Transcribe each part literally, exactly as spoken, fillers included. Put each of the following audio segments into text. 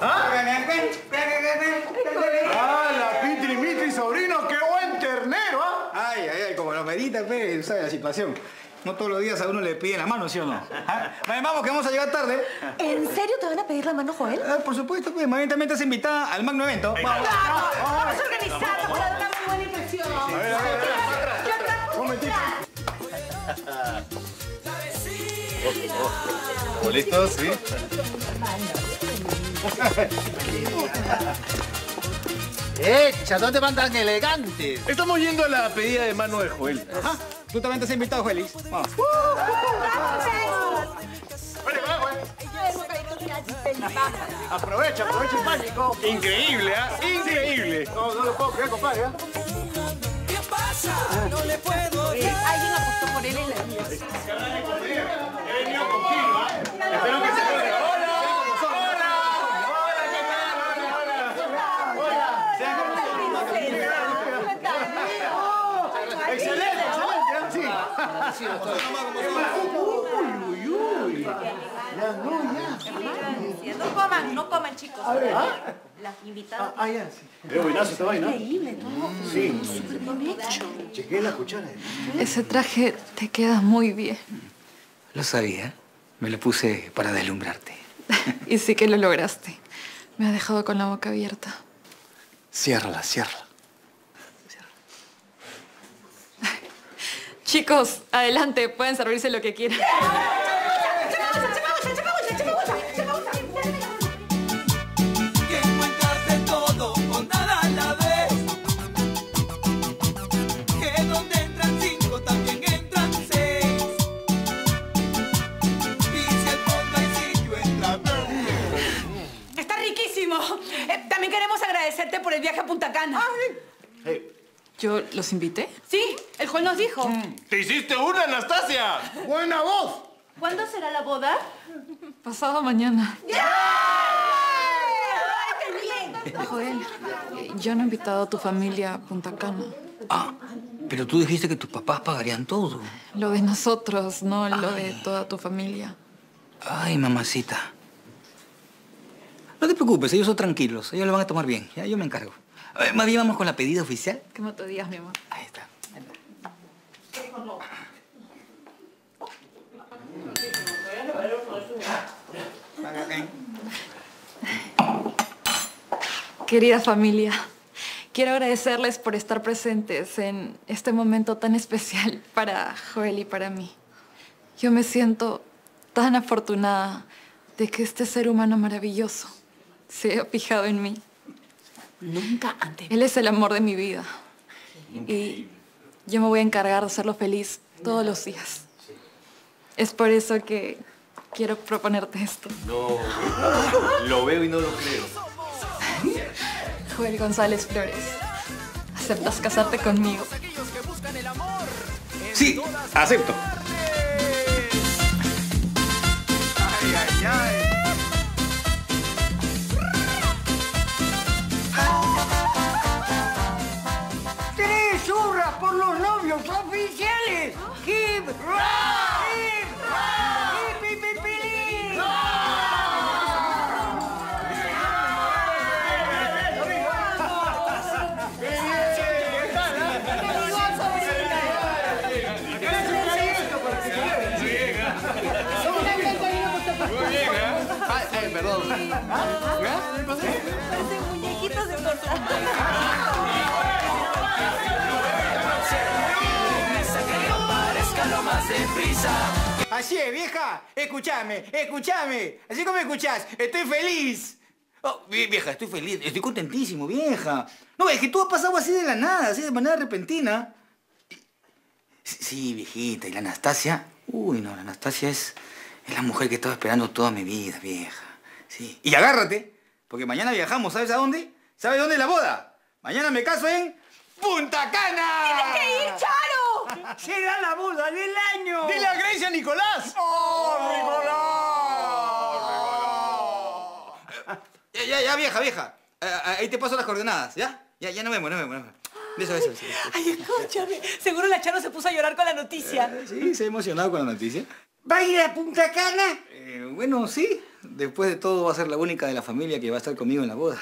¿Ah? ¡Ah, la Pitri, Mitri, sobrino! ¡Qué buen ternero! ¿Ah? Ay, ay, ay, como lo medita, pues, ¿sabes? La situación. No todos los días a uno le piden la mano, ¿sí o no? ¿Ah? Vamos, que vamos a llegar tarde. ¿En serio te van a pedir la mano, Joel? Ah, por supuesto, pues, más bien también estás invitada al magno evento. Vamos, vamos, vamos a organizarlo para dar una muy buena impresión. A ver, a ver, a ver. Oh, oh. ¿Listos? ¿Sí? ¡Echa! ¿Dónde van tan elegantes? Estamos yendo a la pedida de mano de Joel. ¿Ah? ¿Tú también te has invitado, Joelis? Vamos. ¡Uh! ¡Vale, vale, vale! Aprovecha, aprovecha el pánico. Increíble, ¿ah? ¿Eh? Increíble. No, no lo puedo creer, compadre, ¿eh? ¿Qué pasa? No le puedo creer. Alguien apostó por él en la mía. He venido contigo, ¿ah? Espero que se pueda. ¡Hola! ¡Hola! ¡Hola! ¿Qué tal? ¡Hola! ¡Hola! ¡Hola! ¡Se ha conocido! ¡Excelente! ¡Excelente! ¡Sí! ¡Uy, uy, uy! ¡Ya, no, ya! No coman, no coman, chicos. A ver, ¿ah? Las invitadas. Ah, ya, sí. Qué buenazo esta vaina. Increíble, ¿no? Sí. Súper bien hecho. Chequé la cuchara. Ese traje te queda muy bien. Lo sabía. Me lo puse para deslumbrarte. Y sí que lo lograste. Me has dejado con la boca abierta. Ciérrala, ciérrala. Chicos, adelante. Pueden servirse lo que quieran. Por el viaje a Punta Cana. Hey. ¿Yo los invité? Sí, el Joel nos dijo. Mm. ¡Te hiciste una, Anastasia! ¡Buena voz! ¿Cuándo será la boda? Pasado mañana. ¡Ya! Yeah. Yeah. Yeah. Joel, yo no he invitado a tu familia a Punta Cana. Ah, pero tú dijiste que tus papás pagarían todo. Lo de nosotros, no Ay. Lo de toda tu familia. Ay, mamacita. No te preocupes, ellos son tranquilos. Ellos lo van a tomar bien. Ya, yo me encargo. Eh, más bien vamos con la pedida oficial. ¿Qué me te digas, mi amor? Ahí está. Querida familia, quiero agradecerles por estar presentes en este momento tan especial para Joel y para mí. Yo me siento tan afortunada de que este ser humano maravilloso se ha fijado en mí. Nunca antes. Él es el amor de mi vida. Y yo me voy a encargar de hacerlo feliz todos los días. Es por eso que quiero proponerte esto. No, lo veo y no lo creo. Joel González Flores, ¿aceptas casarte conmigo? Sí, acepto. ¡Tres hurras por los novios oficiales! ¡Hip! ¡Hip! ¡Hip! ¡Hip! ¡Hip! Perdón. Parecen muñequitos de torta. Así es, vieja. Escúchame, escúchame. Así como me escuchás, estoy feliz. Oh, vieja, estoy feliz. Estoy contentísimo, vieja. No, es que tú has pasado así de la nada, así de manera repentina. Sí, viejita. Y la Anastasia... Uy, no, la Anastasia es... Es la mujer que estaba esperando toda mi vida, vieja. Sí. Y agárrate, porque mañana viajamos, ¿sabes a dónde? ¿Sabes dónde es la boda? Mañana me caso en... ¡Punta Cana! ¡Tienes que ir, Charo! ¡Será la boda del año! ¡Dile a Grecia, Nicolás! ¡Oh, Nicolás! ¡Oh, Nicolás! Ya, ya, ya, vieja, vieja. Ahí te paso las coordenadas, ¿ya? Ya, ya nos vemos, nos vemos, nos vemos. Beso, beso, beso, beso. Ay, escúchame. Seguro la Charo se puso a llorar con la noticia. Sí, se ha emocionado con la noticia. ¿Va a ir a Punta Cana? Eh, bueno, sí, Después de todo, va a ser la única de la familia que va a estar conmigo en la boda.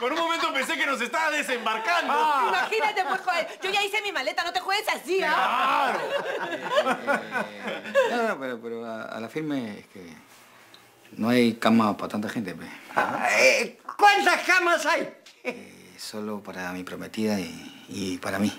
Por un momento pensé que nos estaba desembarcando. Ah. Imagínate, pues, Joel. Yo ya hice mi maleta, no te juegues así, ¿ah? ¿eh? Claro. Eh, eh, no, no, pero, pero a, a la firme es que no hay cama para tanta gente, pues. Ah, eh, ¿cuántas camas hay? Eh, solo para mi prometida y, y para mí.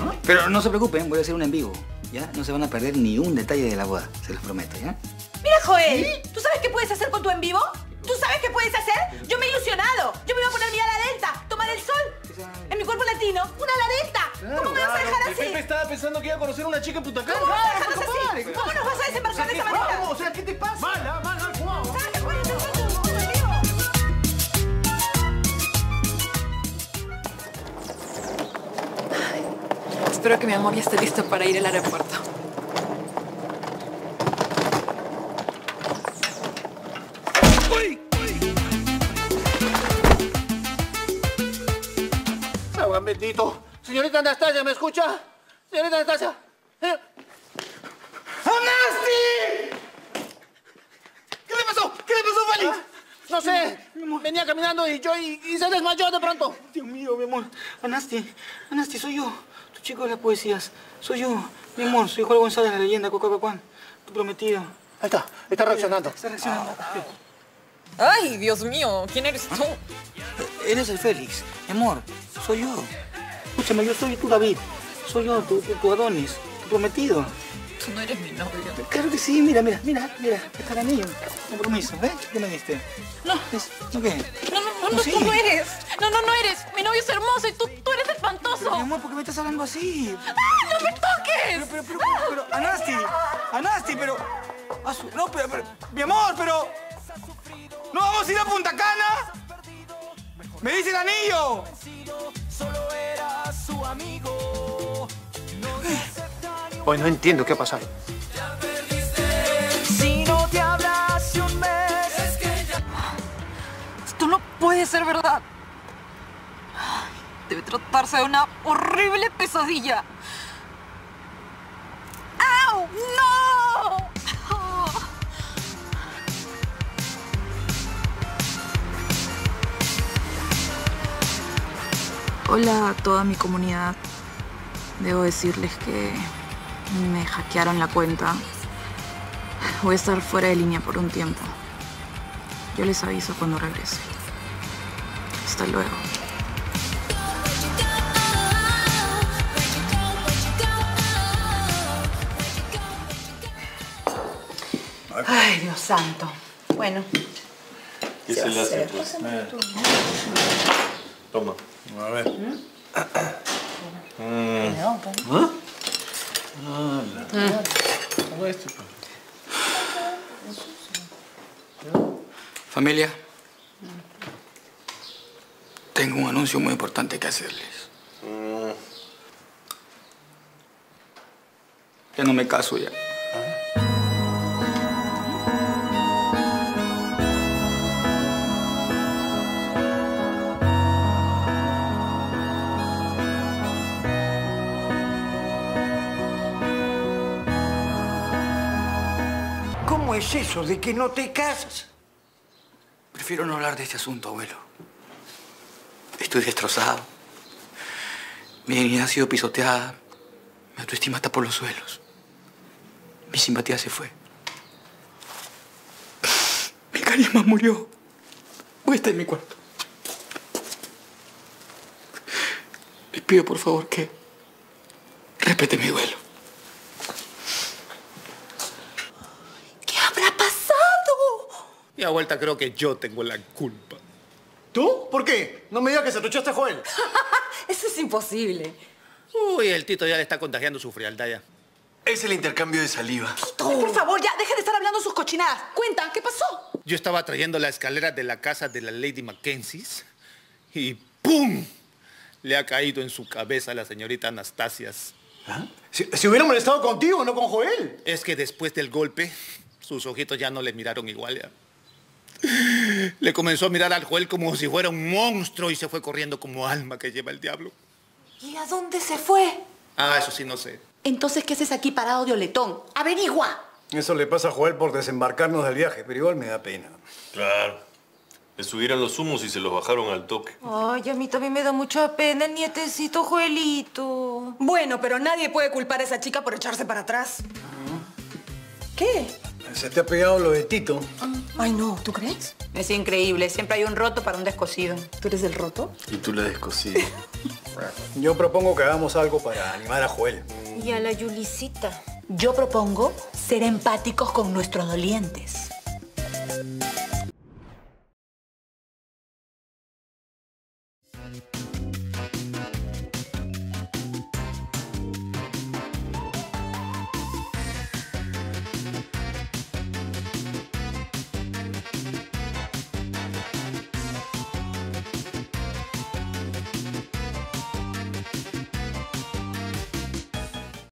¿Ah? Pero no se preocupen, voy a hacer un en vivo, ¿ya? No se van a perder ni un detalle de la boda, se los prometo, ¿ya? Mira, Joel, ¿sí? ¿Tú sabes qué puedes hacer con tu en vivo? ¿Tú sabes qué puedes hacer? Yo me he ilusionado. Yo me iba a poner mi ala delta, tomar el sol. En mi cuerpo latino, una ala delta. Claro, ¿Cómo me claro, vas a dejar así? Pepe estaba pensando que iba a conocer a una chica en Punta Cana. ¿Cómo, claro, ¿Cómo, así? Claro. ¿Cómo nos vas a desembarcar de esa manera? O sea, ¿qué te pasa? Mala, mala, guau. Espero que mi amor ya esté listo para ir al aeropuerto. Bendito. Señorita Anastasia, ¿me escucha? Señorita Anastasia. ¿Eh? ¡Anasti! ¿Qué le pasó? ¿Qué le pasó, Félix? ¿Ah? No sé. Venía caminando y yo y, y se desmayó de pronto. Dios mío, mi amor. Anasti, Anasti, soy yo. Tu chico de las poesías. Soy yo, mi amor. Soy Joel González, la leyenda, Coca-Cola, tu prometido. Ahí está. Está reaccionando. Está reaccionando. Ah. Ay, Dios mío. ¿Quién eres tú? Eres el Félix. Mi amor, soy yo. Escúchame, yo soy tu David. Soy yo, tu, tu, tu Adonis, tu prometido. Tú no eres mi novio. Claro que sí, mira, mira, mira, mira. Está el anillo. Compromiso, ¿ves? ¿Qué me diste? No. ¿No qué? No, no, no, no, sí. Tú no eres. No, no, no eres. Mi novio es hermoso y tú, tú eres espantoso. Pero, mi amor, ¿por qué me estás hablando así? ¡Ah, no me toques! Pero, pero, pero, ah, pero, pero Anasti, Anasti, pero... No, pero, pero, mi amor, pero... ¿No vamos a ir a Punta Cana? ¡Me dice el anillo! Hoy no entiendo qué ha pasado. Esto no puede ser verdad. Debe tratarse de una horrible pesadilla. ¡Au! ¡No! Hola a toda mi comunidad. Debo decirles que me hackearon la cuenta. Voy a estar fuera de línea por un tiempo. Yo les aviso cuando regrese. Hasta luego. Ay, Dios santo. Bueno. ¿Qué se le hace, pues? Toma. A ver. ¿Mm? Mm. ¿Ah? Familia, tengo un anuncio muy importante que hacerles. Ya no me caso ya. ¿Cómo es eso de que no te casas? Prefiero no hablar de este asunto, abuelo. Estoy destrozado. Mi dignidad ha sido pisoteada. Mi autoestima está por los suelos. Mi simpatía se fue. Mi carisma murió. Voy a estar en mi cuarto. Les pido, por favor, que respeten mi duelo. Y a vuelta creo que yo tengo la culpa. ¿Tú? ¿Por qué? No me digas que se truchaste a Joel. Eso es imposible. Uy, el Tito ya le está contagiando su frialdad ya. Es el intercambio de saliva. Tito, por favor, ya, deja de estar hablando sus cochinadas. Cuenta, ¿qué pasó? Yo estaba trayendo la escalera de la casa de la Lady Mackenzie's y ¡pum! Le ha caído en su cabeza a la señorita Anastasia. ¿Ah? Si, si hubiera molestado contigo, no con Joel. Es que después del golpe, sus ojitos ya no le miraron igual ya. Le comenzó a mirar al Joel como si fuera un monstruo y se fue corriendo como alma que lleva el diablo. ¿Y a dónde se fue? Ah, eso sí no sé. Entonces, ¿qué haces aquí parado de oletón? ¡Averigua! Eso le pasa a Joel por desembarcarnos del viaje, pero igual me da pena. Claro. Le subieron los humos y se los bajaron al toque. Ay, a mí también me da mucha pena el nietecito Joelito. Bueno, pero nadie puede culpar a esa chica por echarse para atrás. Uh-huh. ¿Qué? Se te ha pegado lo de Tito. Uh-huh. Ay, no. ¿Tú crees? Es increíble. Siempre hay un roto para un descosido. ¿Tú eres el roto? Y tú la descosida. Yo propongo que hagamos algo para animar a Joel. Y a la Yulicita. Yo propongo ser empáticos con nuestros dolientes.